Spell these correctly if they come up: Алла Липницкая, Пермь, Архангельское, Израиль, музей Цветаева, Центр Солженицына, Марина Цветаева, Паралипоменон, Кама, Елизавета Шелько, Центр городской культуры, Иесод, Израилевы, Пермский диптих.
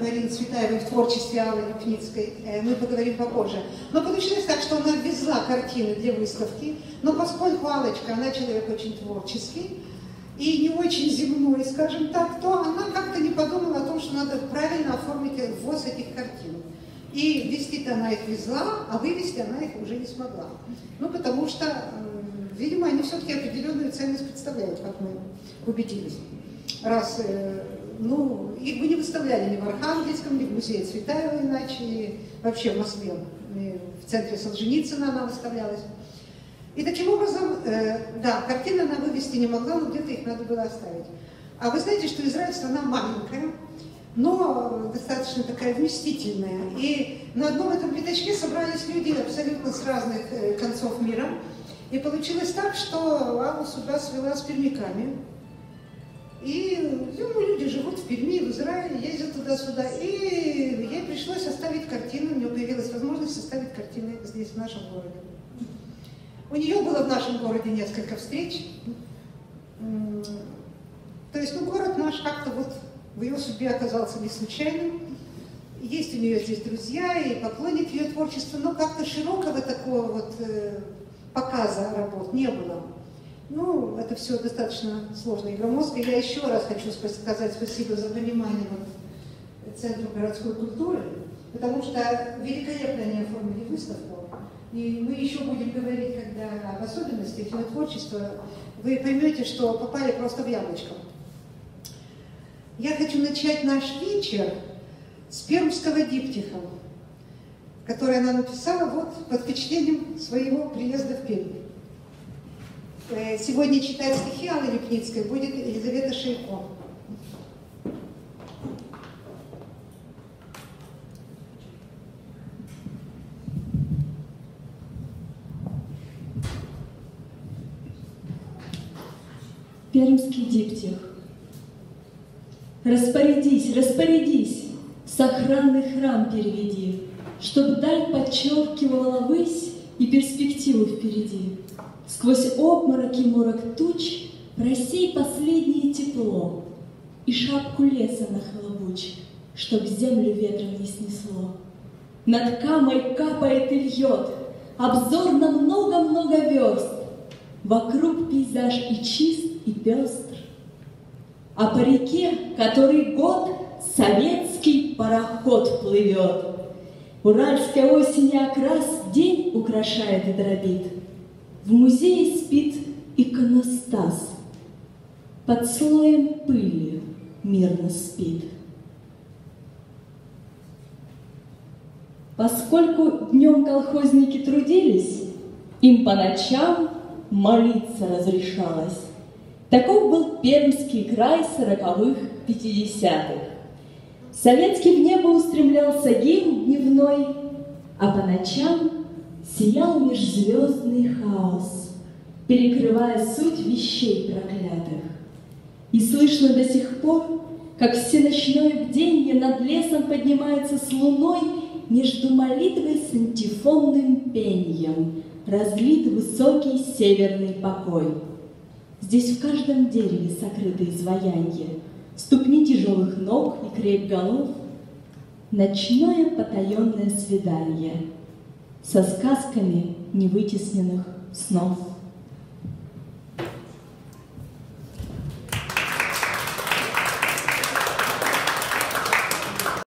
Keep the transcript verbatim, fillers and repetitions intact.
Марины Цветаевой в творчестве Аллы Липницкой, мы поговорим попозже. Но получилось так, что она везла картины для выставки, но поскольку Аллочка, она человек очень творческий и не очень земной, скажем так, то она как-то не подумала о том, что надо правильно оформить ввоз этих картин. И везти-то она их везла, а вывезти она их уже не смогла. Ну, потому что, видимо, они все-таки определенную ценность представляют, как мы убедились. Раз, ну, их бы не выставляли ни в Архангельском, ни в музее Цветаева иначе, и вообще в Москве, в центре Солженицына она выставлялась. И таким образом, да, картины она вывести не могла, но где-то их надо было оставить. А вы знаете, что Израиль страна маленькая, но достаточно такая вместительная. И на одном этом пятачке собрались люди абсолютно с разных концов мира. И получилось так, что Аллу сюда свела с пермяками. И ну, люди живут в Перми, в Израиле, ездят туда-сюда. И ей пришлось оставить картины, у нее появилась возможность оставить картины здесь, в нашем городе. У нее было в нашем городе несколько встреч. То есть, ну, город наш как-то вот в ее судьбе оказался не случайным. Есть у нее здесь друзья и поклонники ее творчества, но как-то широкого такого вот э, показа работ не было. Ну, это все достаточно сложно и громоздко. Я еще раз хочу сказать спасибо за понимание вот, Центру городской культуры, потому что великолепно они оформили выставку. И мы еще будем говорить, когда об особенностях его творчества, вы поймете, что попали просто в яблочко. Я хочу начать наш вечер с пермского диптиха, который она написала вот под впечатлением своего приезда в Пермь. Сегодня читать стихи Аллы Липницкой будет Елизавета Шелько. Пермский диптих. Распорядись, распорядись, в сохранный храм переведи, чтоб даль подчеркивала высь и перспективу впереди. Сквозь обморок и морок туч просей последнее тепло и шапку леса нахлобучь, чтоб землю ветром не снесло. Над Камой капает и льет обзор на много-много верст, вокруг пейзаж и чист, и пестр, а по реке, который год, советский пароход плывет. Уральская осень и окрас день украшает и дробит. В музее спит иконостас, под слоем пыли мирно спит. Поскольку днем колхозники трудились, им по ночам молиться разрешалось. Таков был Пермский край сороковых, пятидесятых. Советский в небо устремлялся гимн дневной, а по ночам сиял межзвездный хаос, перекрывая суть вещей проклятых. И слышно до сих пор, как всеночное бденье над лесом поднимается с луной между молитвой с антифонным пеньем, разлит высокий северный покой. Здесь в каждом дереве сокрыто изваянье, ступни тяжелых ног и крепь голов, ночное потаенное свиданье со сказками невытесненных снов.